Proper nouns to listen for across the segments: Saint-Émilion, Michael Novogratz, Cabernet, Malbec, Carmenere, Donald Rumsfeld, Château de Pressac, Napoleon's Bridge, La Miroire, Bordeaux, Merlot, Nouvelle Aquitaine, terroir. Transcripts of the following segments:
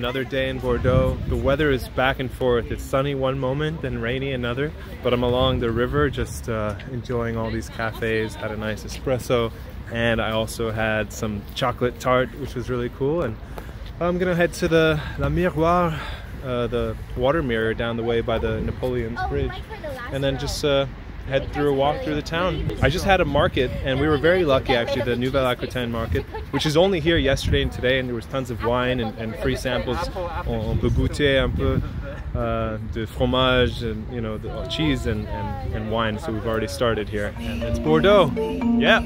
Another day in Bordeaux. The weather is back and forth. It's sunny one moment, then rainy another. But I'm along the river just enjoying all these cafes. Had a nice espresso, and I also had some chocolate tart, which was really cool. And I'm gonna head to the La Miroire, the water mirror down the way by the Napoleon's Bridge, and then just head through a walk through the town. I just had a market, and we were very lucky actually, the Nouvelle Aquitaine market, which is only here yesterday and today, and there was tons of wine and free samples. On peut goûter un peu de fromage and, you know, the cheese and wine, so we've already started here. And it's Bordeaux, yeah!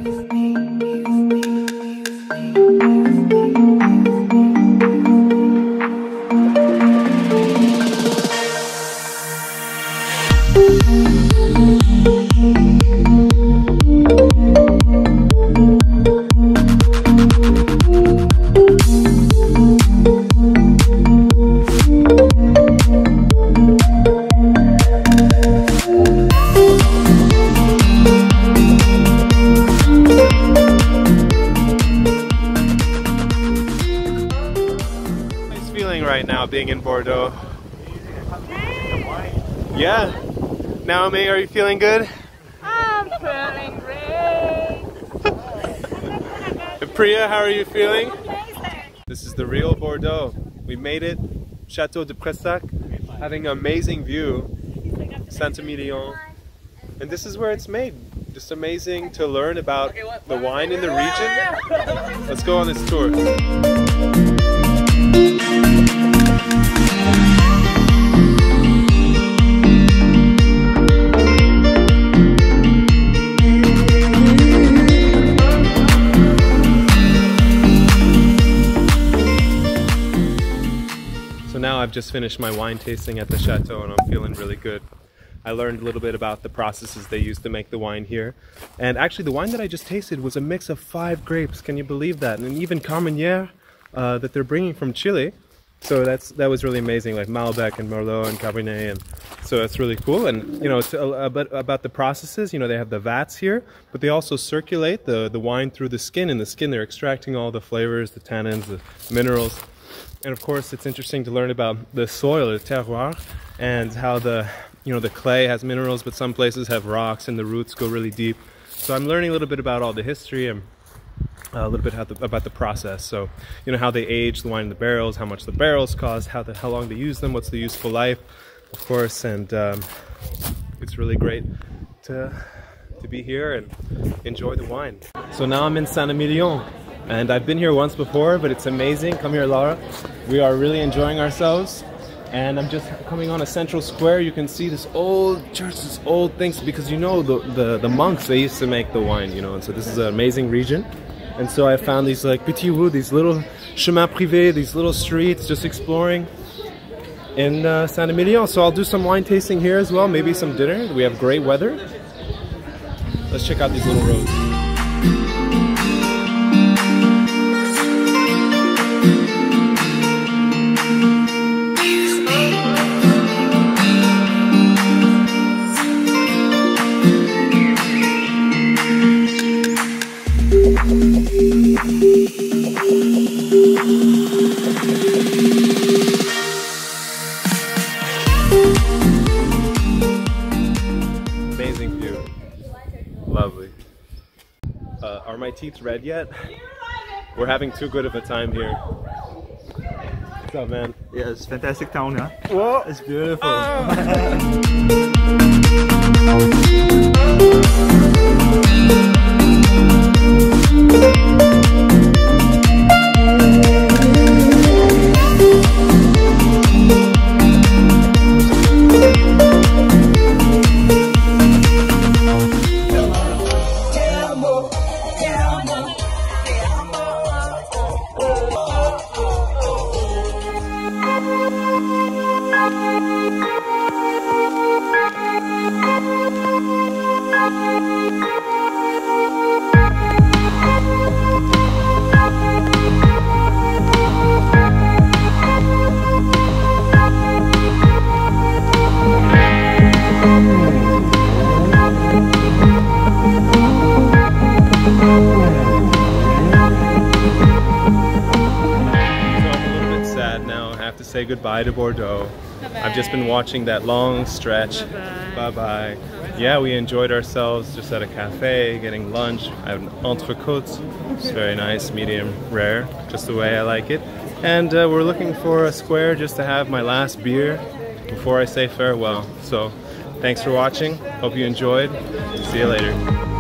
Right now, being in Bordeaux. Yeah. Naomi, are you feeling good? I'm feeling great. Priya, how are you feeling? Amazing. This is the real Bordeaux. We made it. Château de Pressac, having an amazing view. Saint-Émilion, and this is where it's made. Just amazing to learn about the wine in the region. Let's go on this tour. So now I've just finished my wine tasting at the chateau, and I'm feeling really good. I learned a little bit about the processes they used to make the wine here. And actually the wine that I just tasted was a mix of 5 grapes. Can you believe that? And even Carmenere that they're bringing from Chile. So that was really amazing, like Malbec and Merlot and Cabernet, and so that's really cool. And you know, it's a bit about the processes. You know, they have the vats here, but they also circulate the wine through the skin. In the skin, they're extracting all the flavors, the tannins, the minerals, and of course, it's interesting to learn about the soil, the terroir, and how the, you know, the clay has minerals, but some places have rocks, and the roots go really deep. So I'm learning a little bit about all the history and a little bit about the process. So, you know, how they age the wine in the barrels, how much the barrels cost, how long they use them, what's the useful life, of course. And it's really great to be here and enjoy the wine. So now I'm in Saint-Émilion, and I've been here once before, but it's amazing. Come here, Laura. We are really enjoying ourselves. And I'm just coming on a central square. You can see this old church, this old things, because you know the monks, they used to make the wine, you know, and so this is an amazing region. And so I found these like petits rues, these little chemin privé, these little streets, just exploring in Saint-Émilion. So I'll do some wine tasting here as well, maybe some dinner. We have great weather. Let's check out these little roads. Amazing view. Lovely. Are my teeth red yet? We're having too good of a time here. What's up, man? Yeah, it's a fantastic town, huh? Whoa! It's beautiful. say goodbye to Bordeaux. Bye-bye. I've just been watching that long stretch. Bye-bye. Bye-bye. Yeah, we enjoyed ourselves just at a cafe, getting lunch. I have an entrecôte. It's very nice, medium rare, just the way I like it. And we're looking for a square just to have my last beer before I say farewell. So thanks for watching. Hope you enjoyed. See you later.